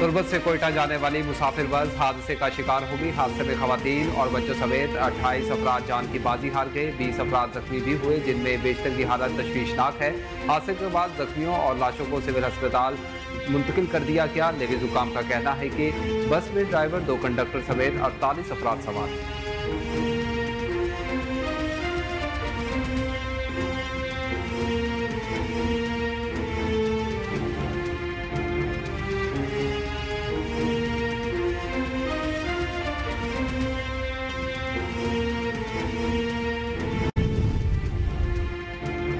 तुर्बत से कोयटा जाने वाली मुसाफिर बस हादसे का शिकार हो गई। हादसे में खवातीन और बच्चों समेत 28 अफराद जान की बाजी हार गए। 20 अफराद जख्मी भी हुए, जिनमें बेशतर की हालत तशवीशनाक है। हादसे के बाद जख्मियों और लाशों को सिविल अस्पताल मुंतकिल कर दिया गया। नेवी हुकाम का कहना है कि बस में ड्राइवर, 2 कंडक्टर समेत 48 अफराद सवार।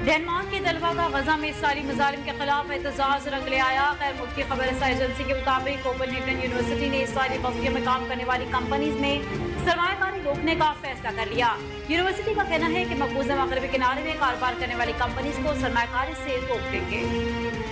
डेनमार्क के तलबा का गजा में इस्राइली मुजारिम के खिलाफ एहतजाज रंग ले आया। गैर मुल्की खबरसा एजेंसी के मुताबिक कोपेनहेगन यूनिवर्सिटी ने इस्राइली बस्तियों में काम करने वाली कंपनीज में सरमायाकारी रोकने का फैसला कर लिया। यूनिवर्सिटी का कहना है कि मकबूजा मगरबी किनारे में कारोबार करने वाली कंपनीज को सरमायाकारी से रोक देंगे।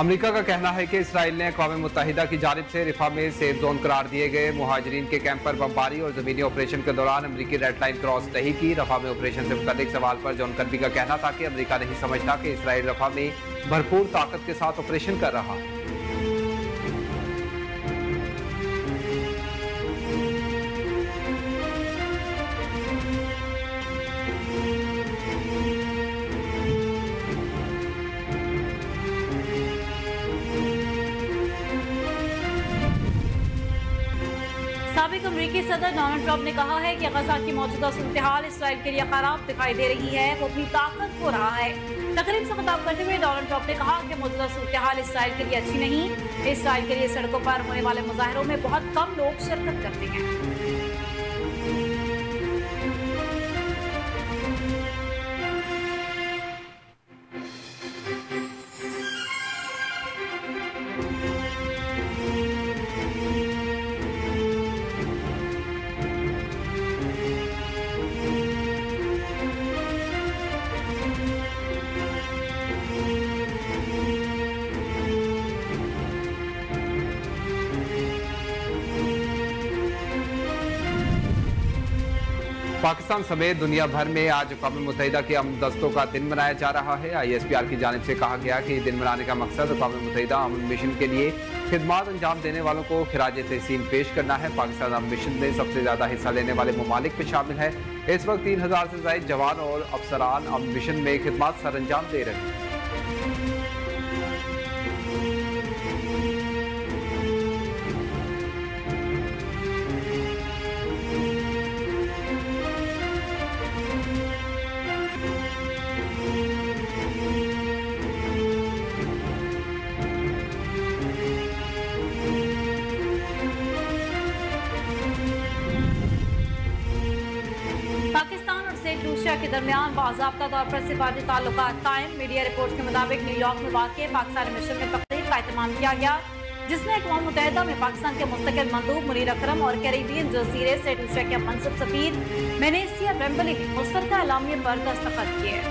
अमेरिका का कहना है कि इसराइल ने अक़वाम मुत्तहिदा की जानिब से रिफा में सेफ जोन करार दिए गए मुहाजिरीन के कैंप पर बमबारी और ज़मीनी ऑपरेशन के दौरान अमरीकी रेड लाइन क्रॉस नहीं की। रफा में ऑपरेशन से मुतल्लिक़ सवाल पर जॉन कर्बी का कहना था कि अमरीका नहीं समझता कि इसराइल रफा में भरपूर ताकत के साथ ऑपरेशन कर रहा है। साबिक अमरीकी सदर डोनाल्ड ट्रंप ने कहा है कि गजा की मौजूदा सूरत-ए-हाल इसराइल के लिए खराब दिखाई दे रही है, वो अपनी ताकत खो रहा है। तकरीब से खिताब करते हुए डोनाल्ड ट्रंप ने कहा कि मौजूदा सूरत-ए-हाल इसराइल के लिए अच्छी नहीं। इसराइल के लिए सड़कों पर होने वाले मुजाहरों में बहुत कम लोग शिरकत करते हैं। पाकिस्तान समेत दुनिया भर में आज अक़वाम मुत्तहिदा के अमन दस्तों का दिन मनाया जा रहा है। ISPR की जानिब से कहा गया कि दिन मनाने का मकसद अक़वाम मुत्तहिदा अमन मिशन के लिए खिदमात अंजाम देने वालों को खिराज तहसीन पेश करना है। पाकिस्तान अमन मिशन में सबसे ज़्यादा हिस्सा लेने वाले ममालिक में शामिल है। इस वक्त 3000 से ज़ायद जवान और अफसरान अमन मिशन में खिदमात सर अंजाम दे रहे हैं। के दरमियान बाज़ाब्ता तौर पर सिफारती ताल्लुकात कायम। मीडिया रिपोर्ट्स के मुताबिक न्यूयॉर्क में वाक़ पाकिस्तान मिशन में तकरीब का एहतमाम किया गया, जिसमें अक़वाम मुत्तहिदा में पाकिस्तान के मुस्तक़िल मंदूब मुनीर अकरम और कैरेबियन जज़ीरे से रूसिया के मनसब सफ़ीर वेनेसिया वेम्बली ने मुश्तरका एलामिये पर दस्तखत किए।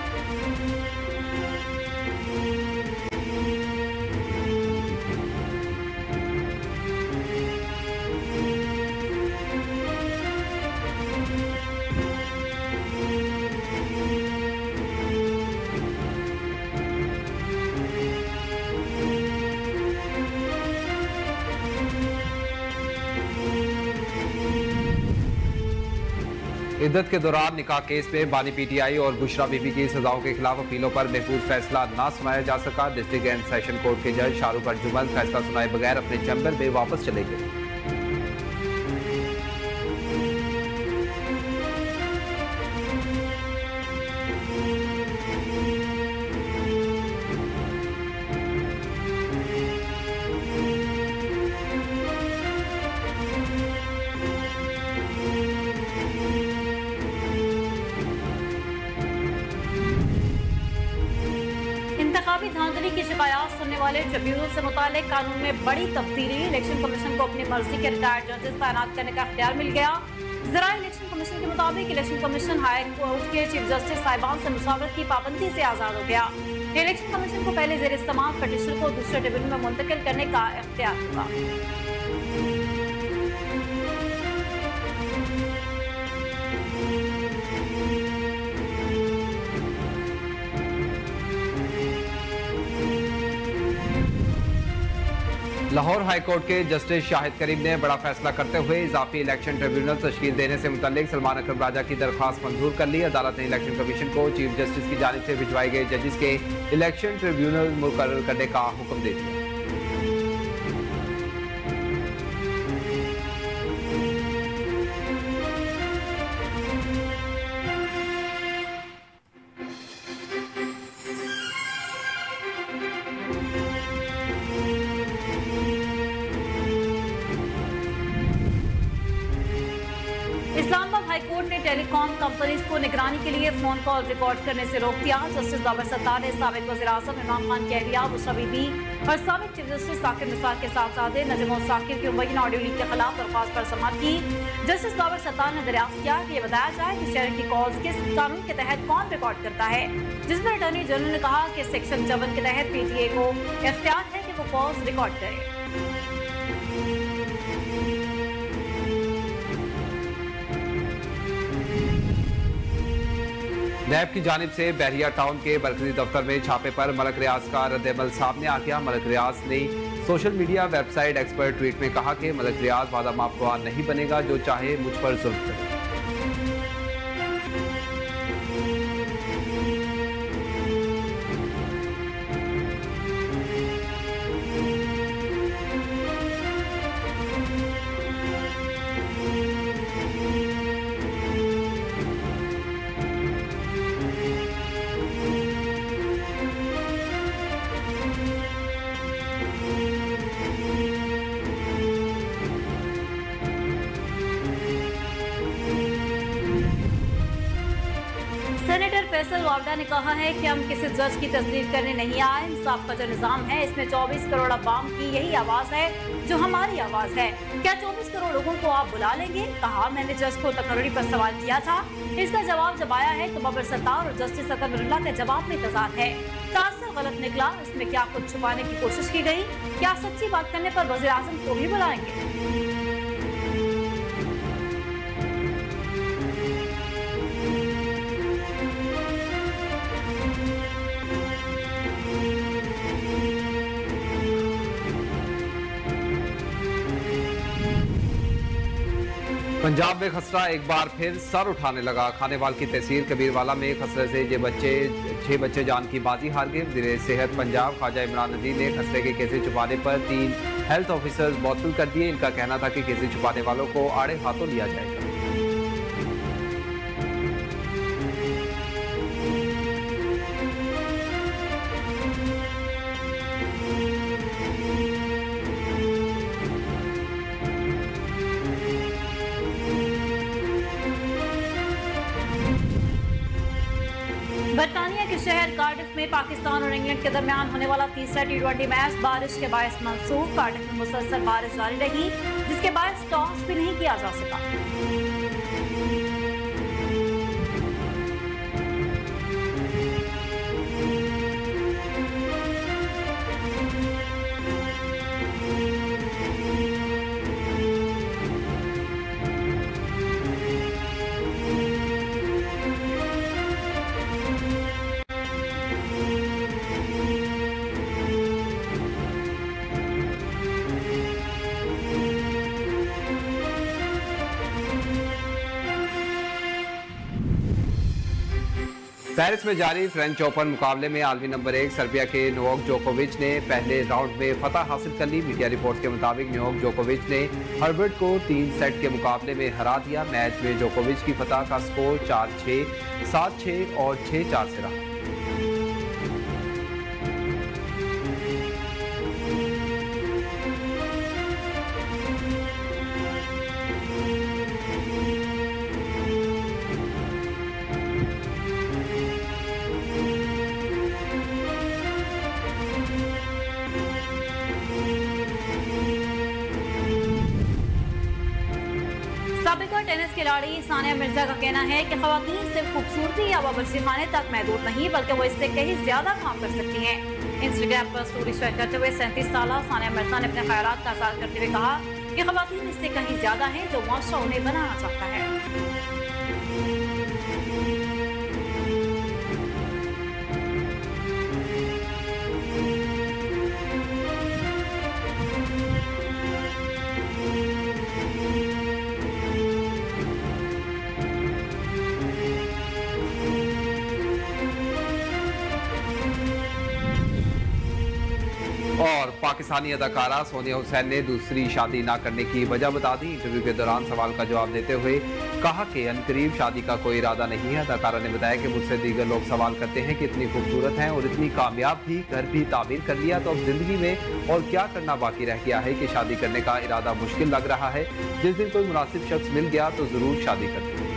इद्दत के दौरान निकाह केस में बानी PTI और बुशरा बीबी की सजाओं के खिलाफ अपीलों पर महफूज फैसला ना सुनाया जा सका। डिस्ट्रिक्ट एंड सेशन कोर्ट के जज शाहरुख अर्जुमन फैसला सुनाए बगैर अपने चैम्बर में वापस चले गए। धांधली की शिकायत सुनने वाले ट्रिब्यूनल से मुतालिक कानून में बड़ी तब्दीली। इलेक्शन कमीशन को अपनी मर्जी के रिटायर्ड जजेस तैनात करने का अख्तियार मिल गया। जरा इलेक्शन कमीशन के मुताबिक इलेक्शन कमीशन हाई कोर्ट के चीफ जस्टिस साहिबान से मुशावरत की पाबंदी से आज़ाद हो गया। इलेक्शन कमीशन को पहले जेर इस्तेमाल पटिशन को दूसरे ट्रिब्यूनल में मुंतकिल करने का इख्तियार होगा। लाहौर हाई कोर्ट के जस्टिस शाहिद करीम ने बड़ा फैसला करते हुए इजाफी इलेक्शन ट्रिब्यूनल तश्कील देने से मुतल्लिक सलमान अकरम राजा की दरख्वास्त मंजूर कर ली। अदालत ने इलेक्शन कमीशन को चीफ जस्टिस की जानिब से भिजवाए गए जजेस के इलेक्शन ट्रिब्यूनल मुकर्रर करने का हुक्म दे दिया। इस्लामाबाद हाई कोर्ट ने टेलीकॉम कंपनीज को निगरानी के लिए फोन कॉल रिकॉर्ड करने से रोक दिया। जस्टिस बाबर सत्तार ने साबिक वज़ीर-ए-आज़म इमरान खान के अहलिया मुशा बीबी और साबिक चीफ जस्टिस साकिब निसार के साथ साथ नजम और साकिब की मुबैना ऑडियो लीक के खिलाफ दरख्वास्त पर सुनवाई की। जस्टिस बाबर सत्तार ने दरियाफ्त किया कि यह बताया जाए कि शहर की कॉल्स किस कानून के तहत कौन रिकॉर्ड करता है, जिसमें अटॉर्नी जनरल ने कहा कि सेक्शन 54 के तहत PTA को इख्तियार है कि वो कॉल्स रिकॉर्ड करे। नैब की जानिब से बहरिया टाउन के मरकजी दफ्तर में छापे पर मलक रियाज का रद्दमल सामने आ गया। मलक रियाज ने social media website expert tweet में कहा कि मलक रियाज वादा माफवा नहीं बनेगा, जो चाहे मुझ पर जुल्म करे। सेनेटर फैसल वावडा ने कहा है कि हम किसी जज की तस्दीक करने नहीं आए। इंसाफ का जो निज़ाम है इसमें 24 करोड़ अवाम की यही आवाज़ है जो हमारी आवाज़ है। क्या 24 करोड़ लोगों को आप बुला लेंगे? कहा मैंने जज को तकर्री पर सवाल किया था, इसका जवाब जब आया है तो बाबर सत्तार और जस्टिस अकबर मिर्ज़ा के जवाब में तजाद है। तासर गलत निकला, इसमें क्या कुछ छुपाने की कोशिश की गई? क्या सच्ची बात करने पर वज़ीर आज़म को भी बुलाएंगे? पंजाब में खसरा एक बार फिर सर उठाने लगा। खानेवाल की तहसील कबीरवाला में खसरे से ये बच्चे 6 बच्चे जान की बाजी हार गए। वज़ीर सेहत पंजाब ख्वाजा इमरान नदीर ने खसरे के केसेज छुपाने पर 3 हेल्थ ऑफिसर्स मुअत्तल कर दिए। इनका कहना था कि केसेज छुपाने वालों को आड़े हाथों लिया जाएगा। बरतानिया के शहर कार्डिफ में पाकिस्तान और इंग्लैंड के दरमियान होने वाला तीसरा T20 मैच बारिश के बायस मंसूख। कार्डिफ में मुसलसल बारिश जारी रही, जिसके बायस टॉस भी नहीं किया जा सका। पेरिस में जारी फ्रेंच ओपन मुकाबले में आलमी नंबर 1 सर्बिया के नोवाक जोकोविच ने पहले राउंड में फतह हासिल कर ली। मीडिया रिपोर्ट्स के मुताबिक नोवाक जोकोविच ने हर्बर्ट को 3 सेट के मुकाबले में हरा दिया। मैच में जोकोविच की फतह का स्कोर 4-6, 7-6 और 6-4 से रहा। टेनिस खिलाड़ी सानिया मिर्जा का कहना है कि खवातीन सिर्फ खूबसूरती या बावर्ची खाने तक महदूद नहीं बल्कि वो इससे कहीं ज्यादा काम कर सकती हैं। इंस्टाग्राम पर स्टोरी शेयर करते हुए 37 साल सानिया मिर्जा ने अपने ख्यालात का इज़हार करते हुए कहा कि खवातीन इससे कहीं ज्यादा हैं जो मुआशरा उन्हें बनाना चाहता है। और पाकिस्तानी अदाकारा सोनिया हुसैन ने दूसरी शादी ना करने की वजह बता दी। इंटरव्यू के दौरान सवाल का जवाब देते हुए कहा कि अनकरीब शादी का कोई इरादा नहीं है। अदाकारा ने बताया कि मुझसे दीगर लोग सवाल करते हैं कि इतनी खूबसूरत हैं और इतनी कामयाब थी, घर भी तामीर कर लिया, तो अब ज़िंदगी में और क्या करना बाकी रह गया है कि शादी करने का इरादा मुश्किल लग रहा है। जिस दिन कोई मुनासिब शख्स मिल गया तो ज़रूर शादी करते हैं।